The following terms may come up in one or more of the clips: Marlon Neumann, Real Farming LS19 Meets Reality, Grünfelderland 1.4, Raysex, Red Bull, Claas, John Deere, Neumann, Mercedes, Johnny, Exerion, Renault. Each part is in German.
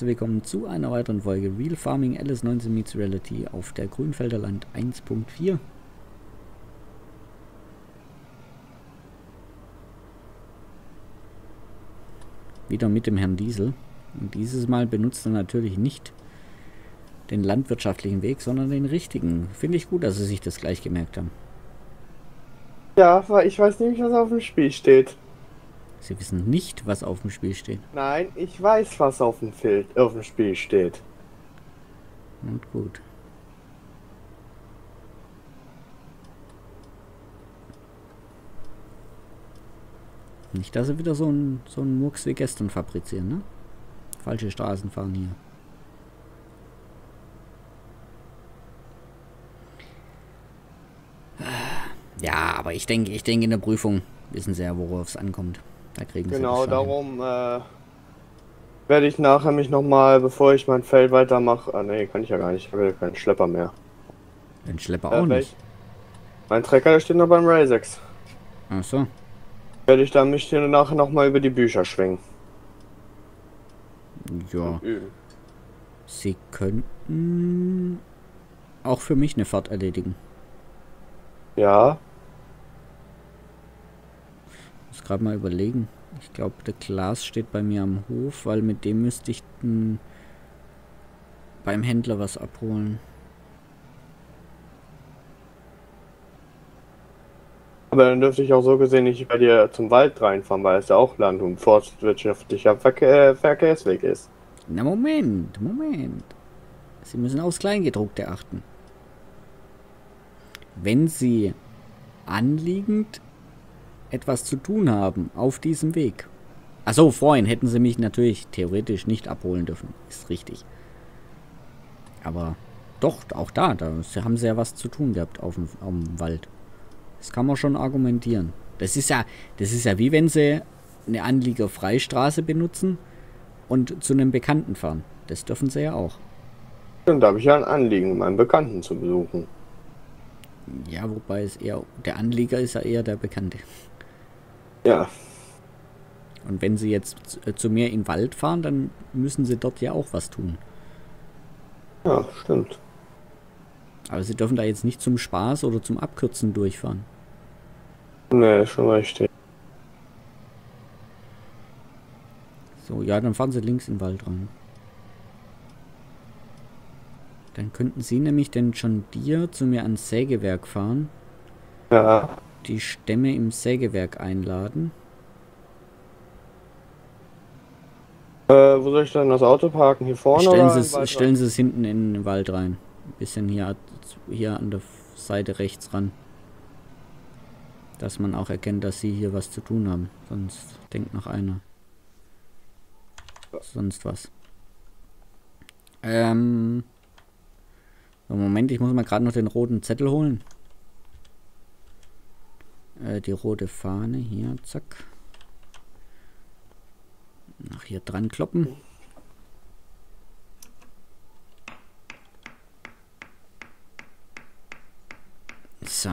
herzlich willkommen zu einer weiteren Folge Real Farming LS19 Meets Reality auf der Grünfelderland 1.4. Wieder mit dem Herrn Diesel. Und dieses Mal benutzt er natürlich nicht den landwirtschaftlichen Weg, sondern den richtigen. Finde ich gut, dass Sie sich das gleich gemerkt haben. Ja, weil ich weiß nämlich, was auf dem Spiel steht. Sie wissen nicht, was auf dem Spiel steht. Nein, ich weiß, was auf dem Spiel steht. Und gut. Nicht, dass sie wieder so einen Murks wie gestern fabrizieren, ne? Falsche Straßen fahren hier. Ja, aber ich denke in der Prüfung wissen Sie ja, worauf es ankommt. Da kriegen Sie genau, darum werde ich nachher mich nochmal, bevor ich mein Feld weitermache. Ah ne, kann ich ja gar nicht. Ich habe ja keinen Schlepper mehr. Den Schlepper auch nicht. Mein Trecker, der steht noch beim Raysex. Ach so. Werde ich dann mich hier nachher nochmal über die Bücher schwingen. Ja. Sie könnten auch für mich eine Fahrt erledigen. Ja. Ich muss gerade mal überlegen. Ich glaube, der Claas steht bei mir am Hof, weil mit dem müsste ich beim Händler was abholen. Aber dann dürfte ich auch so gesehen nicht bei dir zum Wald reinfahren, weil es ja auch Land- und forstwirtschaftlicher Verkehrsweg ist. Na Moment, Moment. Sie müssen aufs Kleingedruckte achten. Wenn Sie anliegend etwas zu tun haben auf diesem Weg. Achso, vorhin hätten sie mich natürlich theoretisch nicht abholen dürfen. Ist richtig. Aber doch, auch da haben sie ja was zu tun gehabt auf dem Wald. Das kann man schon argumentieren. Das ist ja wie wenn sie eine Anliegerfreistraße benutzen und zu einem Bekannten fahren. Das dürfen sie ja auch. Dann habe ich ja ein Anliegen, meinen Bekannten zu besuchen. Ja, wobei es eher, der Anlieger ist ja eher der Bekannte. Ja. Und wenn sie jetzt zu mir in den Wald fahren, dann müssen sie dort ja auch was tun. Ja, stimmt. Aber sie dürfen da jetzt nicht zum Spaß oder zum Abkürzen durchfahren. Nee, schon richtig. So, ja, dann fahren sie links in den Wald rein. Dann könnten sie nämlich den John Deere zu mir ans Sägewerk fahren. Ja. Die Stämme im Sägewerk einladen. Wo soll ich dann das Auto parken? Hier vorne? Stellen Sie es hinten in den Wald rein. Ein bisschen hier an der Seite rechts ran. Dass man auch erkennt, dass Sie hier was zu tun haben. Sonst denkt noch einer. Sonst was. Moment, ich muss mal gerade noch den roten Zettel holen. Die rote Fahne hier, zack. Nach hier dran kloppen. So.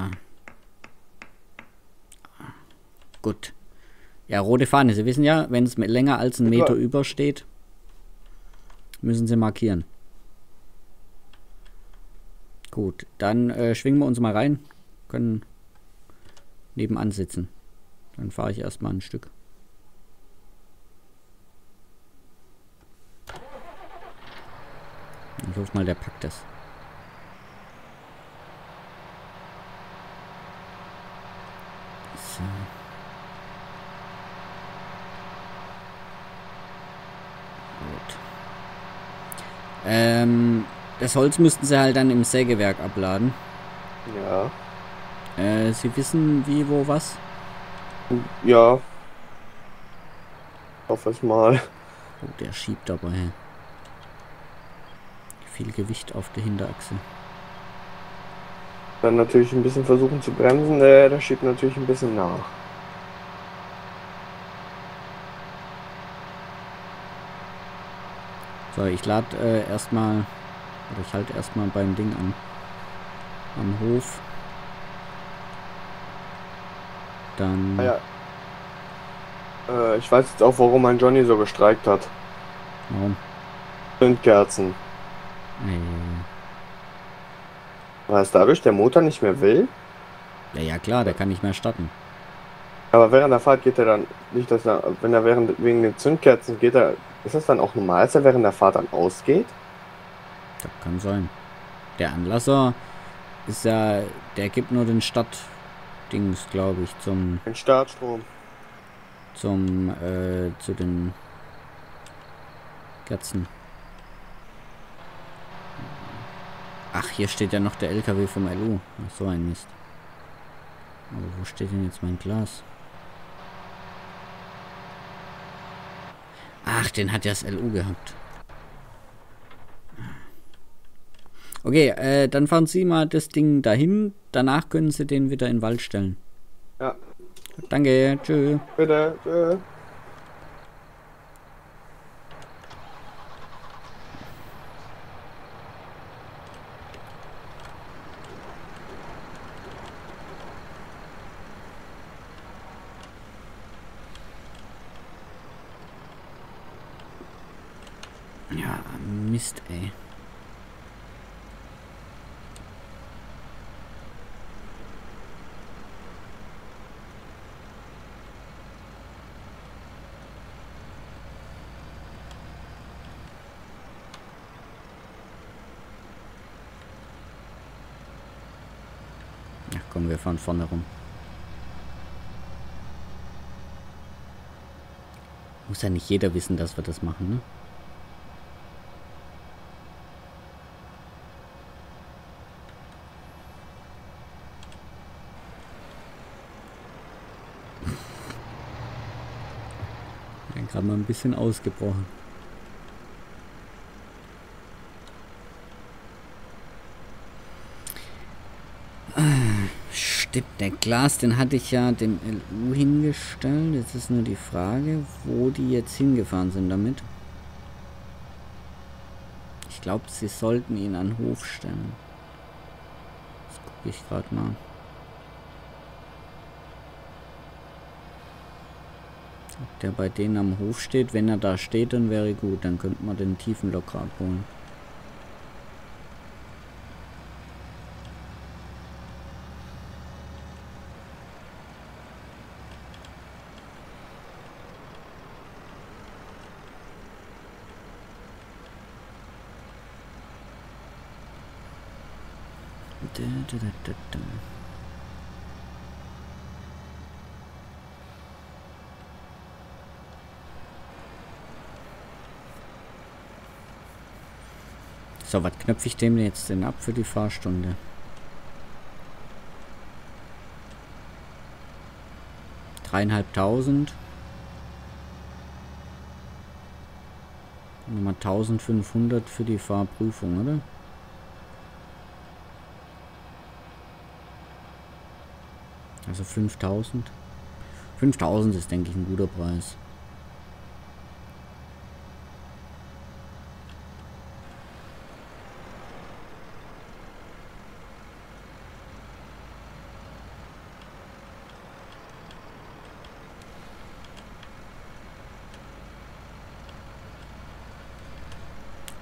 Gut. Ja, rote Fahne. Sie wissen ja, wenn es mit länger als einen Meter übersteht, müssen Sie markieren. Gut, dann schwingen wir uns mal rein, können nebenan sitzen. Dann fahre ich erstmal ein Stück. Ich hoffe mal, der packt das. So. Gut. Das Holz müssten sie halt dann im Sägewerk abladen. Ja. Sie wissen wie, wo, was? Ja. Hoffe ich mal. Oh, der schiebt dabei. Viel Gewicht auf der Hinterachse. Dann natürlich ein bisschen versuchen zu bremsen. Der schiebt natürlich ein bisschen nach. So, ich lade erstmal... Oder ich halte erstmal beim Ding an. Am Hof. Dann... Ja. Ich weiß jetzt auch, warum mein Johnny so gestreikt hat. Warum? Und Kerzen. Was, dadurch der Motor nicht mehr will? Ja, ja klar, der kann nicht mehr starten. Aber während der Fahrt geht er dann nicht, dass er, wenn er wegen den Zündkerzen geht, er, ist das dann auch normal, dass er während der Fahrt dann ausgeht? Das kann sein. Der Anlasser ist ja, der gibt nur den Startdings, glaube ich, zum... Den Startstrom. Zum, zu den Kerzen. Ach, hier steht ja noch der LKW vom LU. Ach, so ein Mist. Aber wo steht denn jetzt mein Glas? Ach, den hat ja das LU gehabt. Okay, dann fahren Sie mal das Ding dahin. Danach können Sie den wieder in den Wald stellen. Ja. Danke, tschö. Bitte, tschö. Ja, Mist, ey. Ach komm, wir fahren vorne rum. Muss ja nicht jeder wissen, dass wir das machen, ne? Gerade mal ein bisschen ausgebrochen. Stimmt, der Claas, den hatte ich ja dem LU hingestellt. Jetzt ist nur die Frage, wo die jetzt hingefahren sind damit. Ich glaube, sie sollten ihn an den Hof stellen. Das gucke ich gerade mal. Ob der bei denen am Hof steht. Wenn er da steht, dann wäre gut. Dann könnte man den tiefen locker abholen. So, was knöpfe ich dem jetzt denn ab für die Fahrstunde? $3.500. Nochmal 1.500 für die Fahrprüfung, oder? Also 5.000. 5.000 ist, denke ich, ein guter Preis.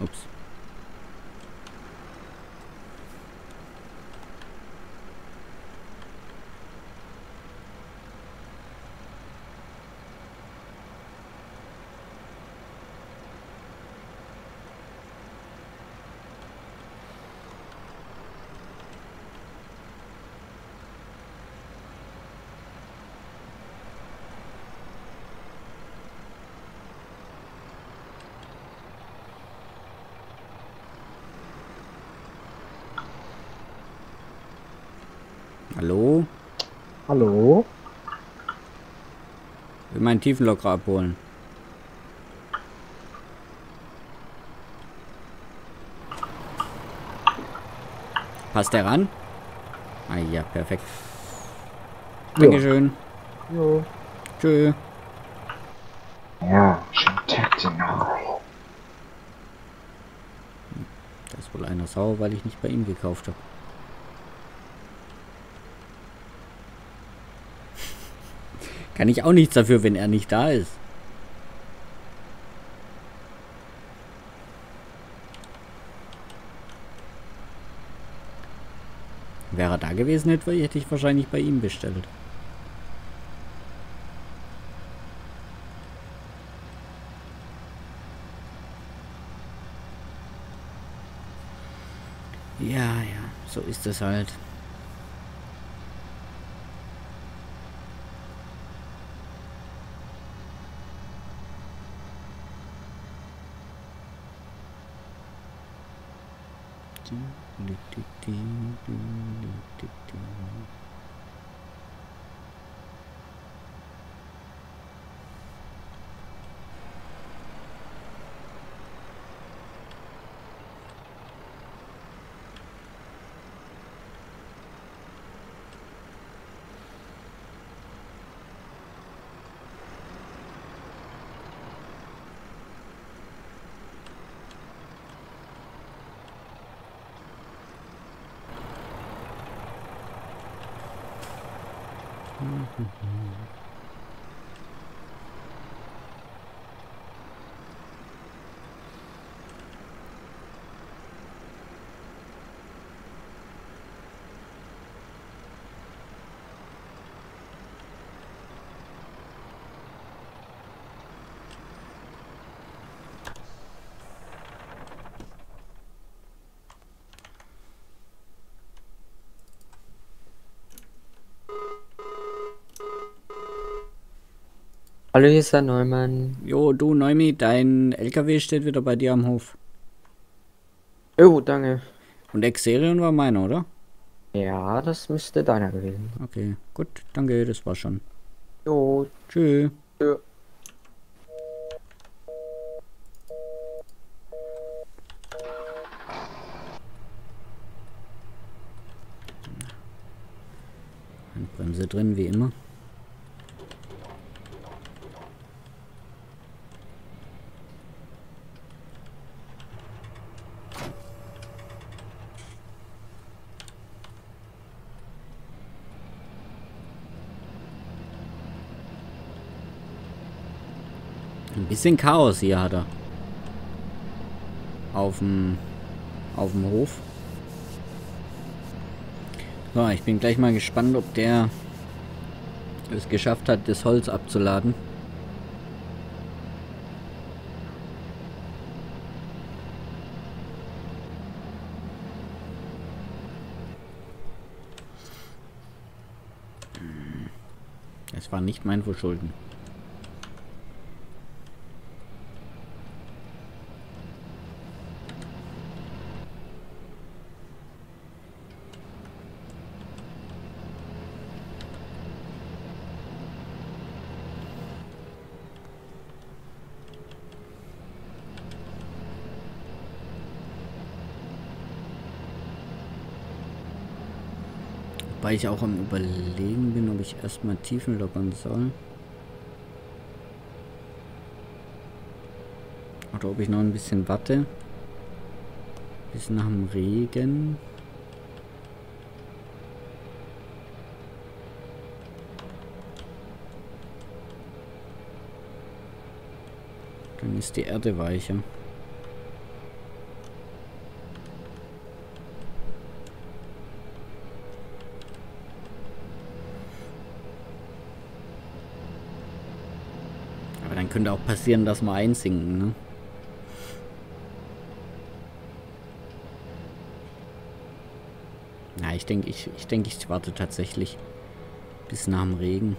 Ups. Hallo? Hallo? Ich will meinen Tiefenlocker abholen. Passt der ran? Ah ja, perfekt. Jo. Dankeschön. Jo. Tschö. Ja, schon Taktik noch. Da ist wohl einer sauer, weil ich nicht bei ihm gekauft habe. Kann ich auch nichts dafür, wenn er nicht da ist. Wäre er da gewesen, hätte ich wahrscheinlich bei ihm bestellt. Ja, so ist es halt. Hallo, hier ist der Neumann. Jo, du Neumi, dein LKW steht wieder bei dir am Hof. Jo, danke. Und Exerion war meiner, oder? Ja, das müsste deiner gewesen. Okay, gut, danke, das war schon. Jo. Tschö. Tschö. Handbremse drin, wie immer. Ein bisschen Chaos hier hat er. Auf dem Hof. So, ich bin gleich mal gespannt, ob der es geschafft hat, das Holz abzuladen. Es war nicht mein Verschulden. Weil ich auch am Überlegen bin, ob ich erstmal Tiefen lockern soll. Oder ob ich noch ein bisschen warte. Bis nach dem Regen. Dann ist die Erde weicher. Könnte auch passieren, dass wir einsinken, ne? Na, ich denke, ich warte tatsächlich bis nach dem Regen.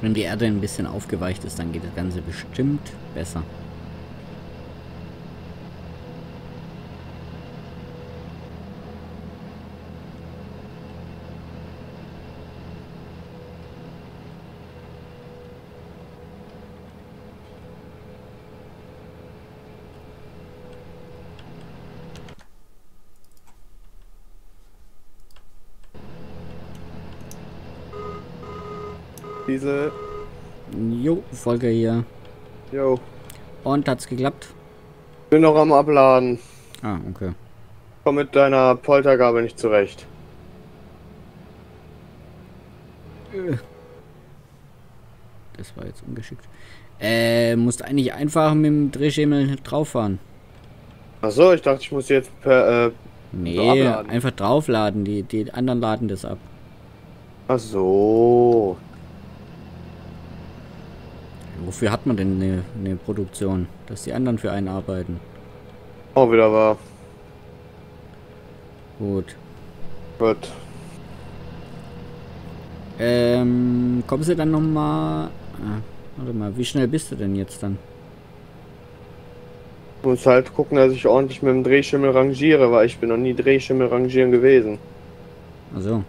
Wenn die Erde ein bisschen aufgeweicht ist, dann geht das Ganze bestimmt besser. Diese. Jo, Folge hier. Jo. Und hat's geklappt? Bin noch am Abladen. Ah, okay. Komm mit deiner Poltergabel nicht zurecht. Das war jetzt ungeschickt. Musst eigentlich einfach mit dem Drehschemel drauf fahren. Ach so, ich dachte, ich muss jetzt per. Nee, einfach draufladen. Die anderen laden das ab. Ach so. Wofür hat man denn eine Produktion? Dass die anderen für einen arbeiten. Auch wieder wahr. Gut. Gut. Kommst du dann nochmal... Ah, warte mal, wie schnell bist du denn jetzt dann? Ich muss halt gucken, dass ich ordentlich mit dem Drehschimmel rangiere, weil ich bin noch nie Drehschimmel rangieren gewesen. Ach so.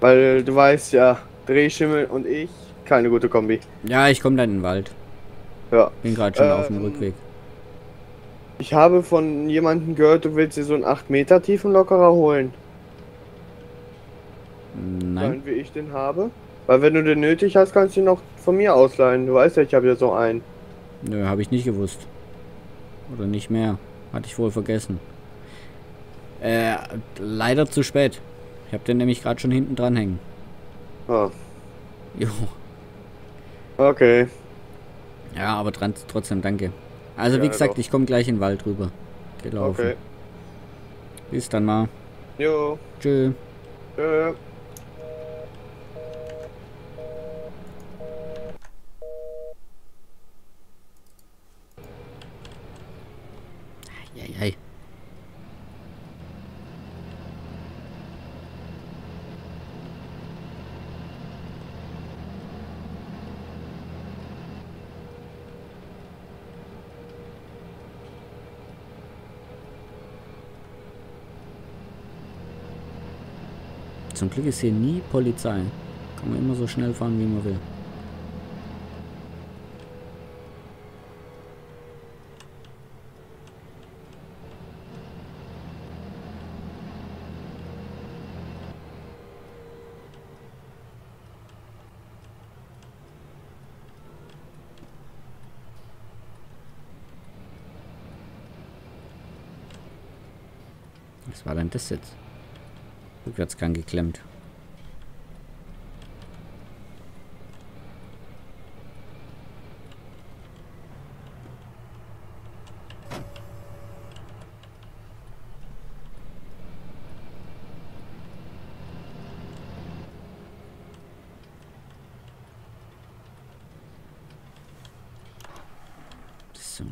Weil du weißt ja, Drehschimmel und ich, keine gute Kombi. Ja, ich komme dann in den Wald. Ja. Bin gerade schon auf dem Rückweg. Ich habe von jemandem gehört, du willst dir so einen 8 Meter tiefen Lockerer holen. Nein. Wie ich den habe. Weil wenn du den nötig hast, kannst du ihn auch von mir ausleihen. Du weißt ja, ich habe ja so einen. Nö, habe ich nicht gewusst. Oder nicht mehr. Hatte ich wohl vergessen. Leider zu spät. Ich habe den nämlich gerade schon hinten dran hängen. Ah. Jo. Okay. Ja, aber trotzdem danke. Also wie gesagt, ich komme gleich in den Wald rüber. Gelaufen. Okay. Bis dann mal. Jo. Tschö. Tschö. Hey. Zum Glück ist hier nie Polizei. Kann man immer so schnell fahren, wie man will. Was war denn das jetzt? Rückwärtsgang geklemmt. So.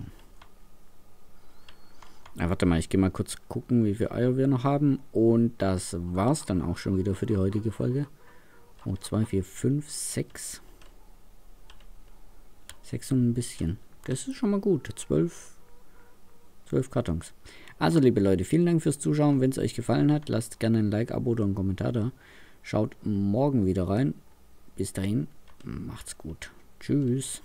Ja, warte mal, ich gehe mal kurz gucken, wie viele Eier wir noch haben. Und das war's dann auch schon wieder für die heutige Folge. 2, 4, 5, 6. 6 und ein bisschen. Das ist schon mal gut. 12 Kartons. Also, liebe Leute, vielen Dank fürs Zuschauen. Wenn es euch gefallen hat, lasst gerne ein Like, Abo oder einen Kommentar da. Schaut morgen wieder rein. Bis dahin, macht's gut. Tschüss.